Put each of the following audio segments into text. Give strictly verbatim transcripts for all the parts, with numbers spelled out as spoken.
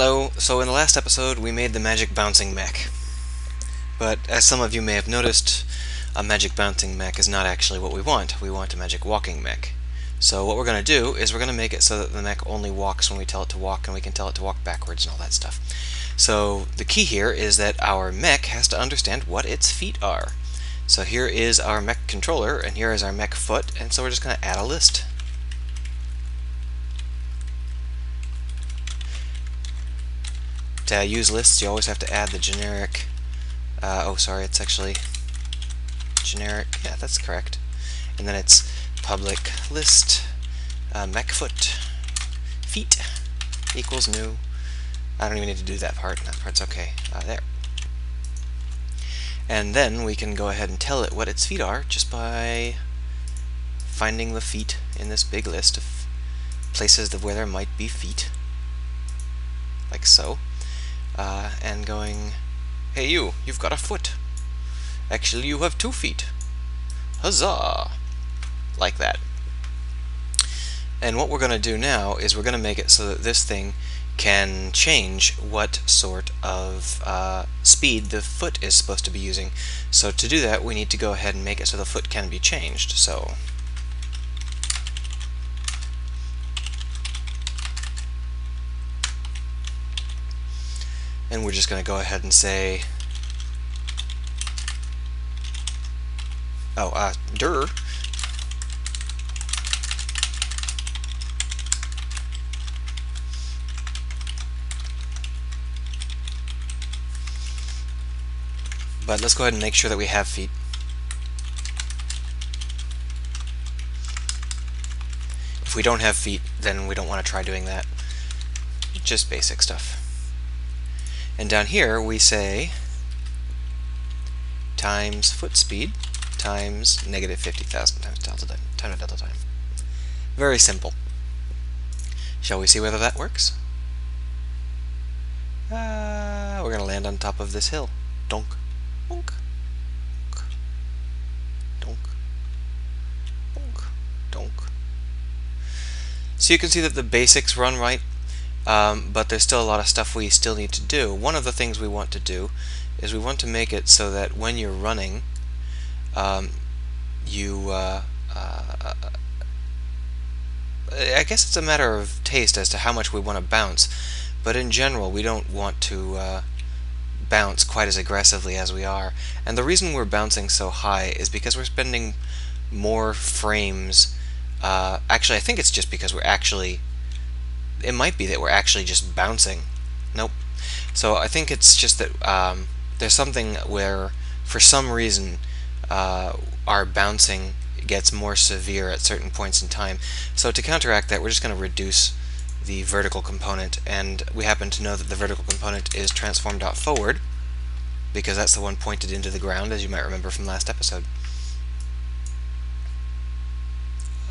Hello, so in the last episode we made the magic bouncing mech. But as some of you may have noticed, a magic bouncing mech is not actually what we want. We want a magic walking mech. So what we're going to do is we're going to make it so that the mech only walks when we tell it to walk, and we can tell it to walk backwards and all that stuff. So the key here is that our mech has to understand what its feet are. So here is our mech controller, and here is our mech foot, and so we're just going to add a list. To use lists, you always have to add the generic, uh, oh sorry, it's actually generic, yeah, that's correct. And then it's public list uh, mech foot feet equals new. I don't even need to do that part, that part's okay, uh, there. And then we can go ahead and tell it what its feet are just by finding the feet in this big list of places where there might be feet, like so. Uh, and going, hey you, you've got a foot. Actually, you have two feet. Huzzah! Like that. And what we're going to do now is we're going to make it so that this thing can change what sort of uh, speed the foot is supposed to be using. So to do that, we need to go ahead and make it so the foot can be changed. So and we're just going to go ahead and say, oh, uh, dir. But let's go ahead and make sure that we have feet. If we don't have feet, then we don't want to try doing that. Just basic stuff. And down here we say times foot speed times negative fifty thousand times delta time times delta time. Very simple. Shall we see whether that works? Uh, we're going to land on top of this hill. Donk. Donk. Donk. Donk. Donk. So you can see that the basics run right. Um, but there's still a lot of stuff we still need to do. One of the things we want to do is we want to make it so that when you're running, um, you, uh, uh, I guess it's a matter of taste as to how much we want to bounce, but in general we don't want to uh, bounce quite as aggressively as we are. And the reason we're bouncing so high is because we're spending more frames, uh, actually I think it's just because we're actually it might be that we're actually just bouncing. Nope. So I think it's just that um, there's something where, for some reason, uh, our bouncing gets more severe at certain points in time. So to counteract that, we're just going to reduce the vertical component, and we happen to know that the vertical component is transform.forward, because that's the one pointed into the ground, as you might remember from last episode.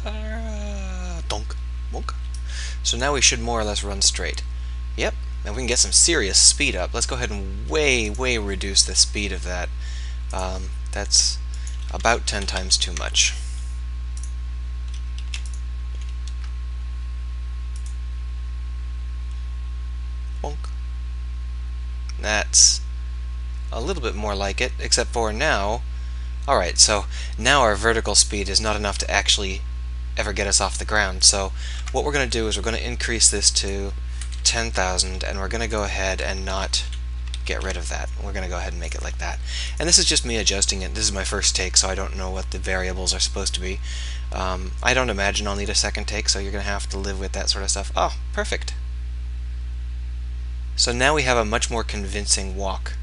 Uh, donk. Bonk. So now we should more or less run straight. Yep, now we can get some serious speed up. Let's go ahead and way, way reduce the speed of that. Um, that's about ten times too much. Bonk. That's a little bit more like it, except for now. Alright, so now our vertical speed is not enough to actually ever get us off the ground. So what we're going to do is we're going to increase this to ten thousand, and we're going to go ahead and not get rid of that. We're going to go ahead and make it like that. And this is just me adjusting it. This is my first take, so I don't know what the variables are supposed to be. Um, I don't imagine I'll need a second take, so you're going to have to live with that sort of stuff. Oh, perfect. So now we have a much more convincing walk.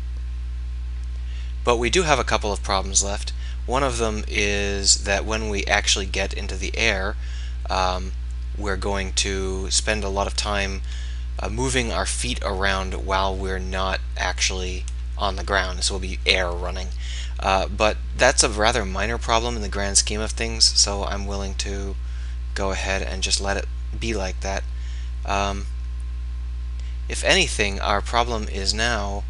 But we do have a couple of problems left. One of them is that when we actually get into the air, um, we're going to spend a lot of time uh, moving our feet around while we're not actually on the ground, so we'll be air running. Uh, but that's a rather minor problem in the grand scheme of things, so I'm willing to go ahead and just let it be like that. Um, if anything, our problem is now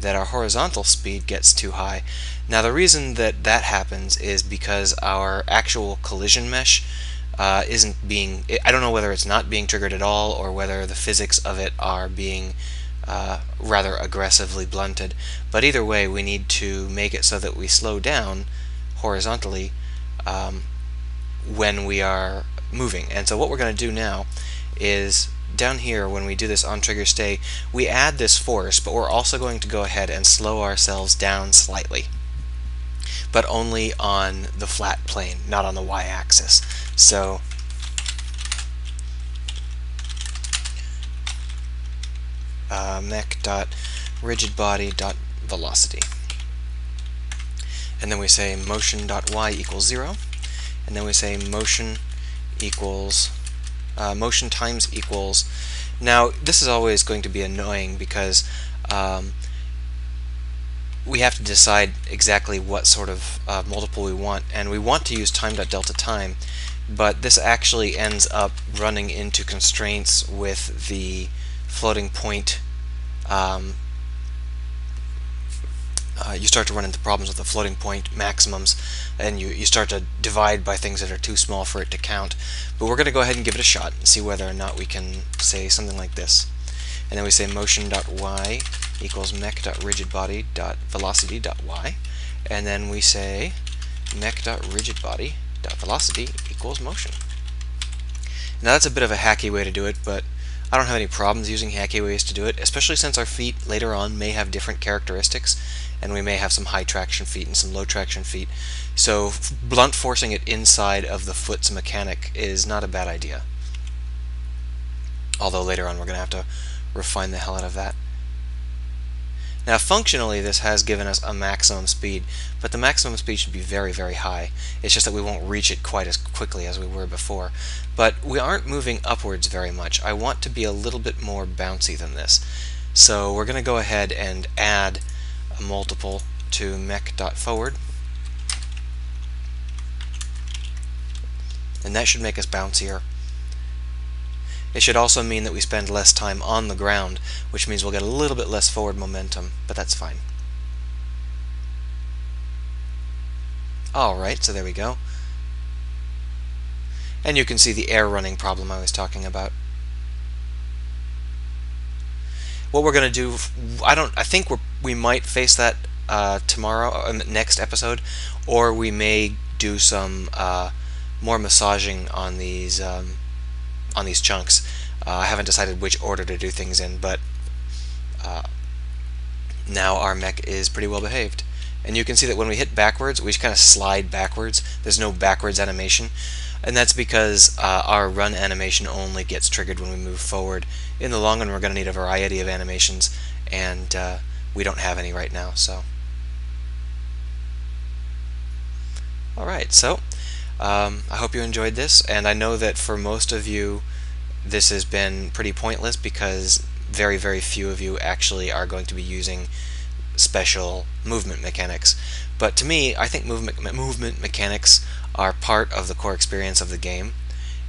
that our horizontal speed gets too high. Now the reason that that happens is because our actual collision mesh uh, isn't being, I don't know whether it's not being triggered at all or whether the physics of it are being uh, rather aggressively blunted. But either way, we need to make it so that we slow down horizontally um, when we are moving. And so what we're going to do now is down here, when we do this on trigger stay, we add this force, but we're also going to go ahead and slow ourselves down slightly, but only on the flat plane, not on the y-axis. So uh, mech.rigidbody.velocity, and then we say motion.y equals zero, and then we say motion equals Uh, motion times equals. Now this is always going to be annoying because um, we have to decide exactly what sort of uh, multiple we want, and we want to use time.delta time, but this actually ends up running into constraints with the floating point. Um, Uh, you start to run into problems with the floating point maximums, and you, you start to divide by things that are too small for it to count. But we're going to go ahead and give it a shot and see whether or not we can say something like this. And then we say motion.y equals mech.rigidbody.velocity.y, and then we say mech.rigidbody.velocity equals motion. Now that's a bit of a hacky way to do it, but I don't have any problems using hacky ways to do it, especially since our feet later on may have different characteristics, and we may have some high traction feet and some low traction feet. So blunt forcing it inside of the foot's mechanic is not a bad idea. Although later on we're going to have to refine the hell out of that. Now functionally this has given us a maximum speed, but the maximum speed should be very, very high. It's just that we won't reach it quite as quickly as we were before. But we aren't moving upwards very much. I want to be a little bit more bouncy than this. So we're going to go ahead and add a multiple to mech.forward. And that should make us bouncier. It should also mean that we spend less time on the ground, which means we'll get a little bit less forward momentum, but that's fine. Alright, so there we go. And you can see the air running problem I was talking about. What we're going to do, I don't, I think we're, we might face that uh, tomorrow, uh, next episode, or we may do some uh, more massaging on these um, on these chunks. Uh, I haven't decided which order to do things in, but uh, now our mech is pretty well behaved. And you can see that when we hit backwards, we just kind of slide backwards. There's no backwards animation, and that's because uh, our run animation only gets triggered when we move forward. In the long run, we're going to need a variety of animations, and uh, we don't have any right now. So, alright, so um, I hope you enjoyed this, and I know that for most of you this has been pretty pointless because very, very few of you actually are going to be using special movement mechanics. But to me, I think movement, movement mechanics are part of the core experience of the game,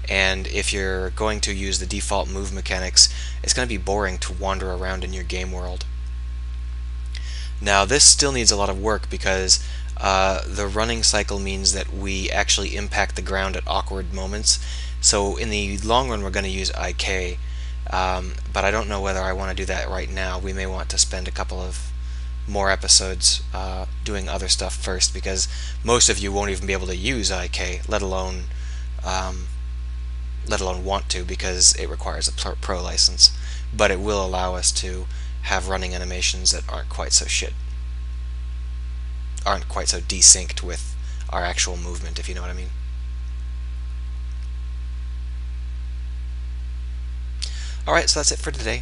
and if you're going to use the default move mechanics, it's going to be boring to wander around in your game world. Now this still needs a lot of work because uh, the running cycle means that we actually impact the ground at awkward moments, so in the long run we're going to use I K, um, but I don't know whether I want to do that right now. We may want to spend a couple of more episodes uh, doing other stuff first, because most of you won't even be able to use I K, let alone um, let alone want to, because it requires a pro license. But it will allow us to have running animations that aren't quite so shit, aren't quite so desynced with our actual movement, if you know what I mean. Alright, so that's it for today.